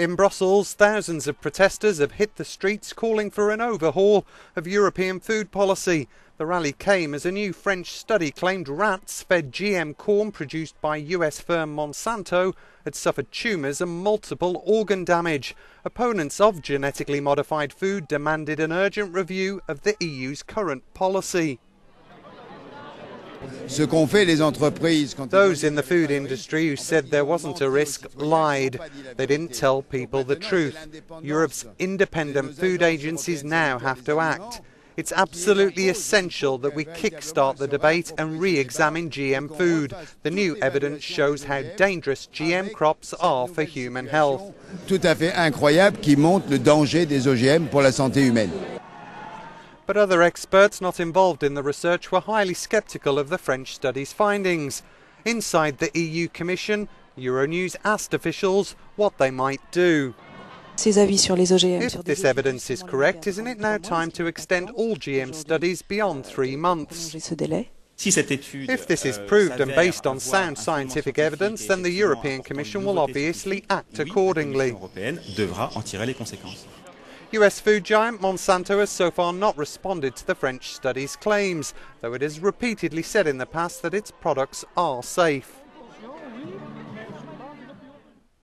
In Brussels, thousands of protesters have hit the streets calling for an overhaul of European food policy. The rally came as a new French study claimed rats fed GM corn produced by US firm Monsanto had suffered tumours and multiple organ damage. Opponents of genetically modified food demanded an urgent review of the EU's current policy. Those in the food industry who said there wasn't a risk lied. They didn't tell people the truth. Europe's independent food agencies now have to act. It's absolutely essential that we kickstart the debate and re-examine GM food. The new evidence shows how dangerous GM crops are for human health. Tout à fait incroyable qui montre le danger des OGM pour la santé humaine. But other experts not involved in the research were highly sceptical of the French study's findings. Inside the EU Commission, Euronews asked officials what they might do. If this evidence is correct, isn't it now time to extend all GM studies beyond 3 months? If this is proved and based on sound scientific evidence, then the European Commission will obviously act accordingly. US food giant Monsanto has so far not responded to the French study's claims, though it has repeatedly said in the past that its products are safe.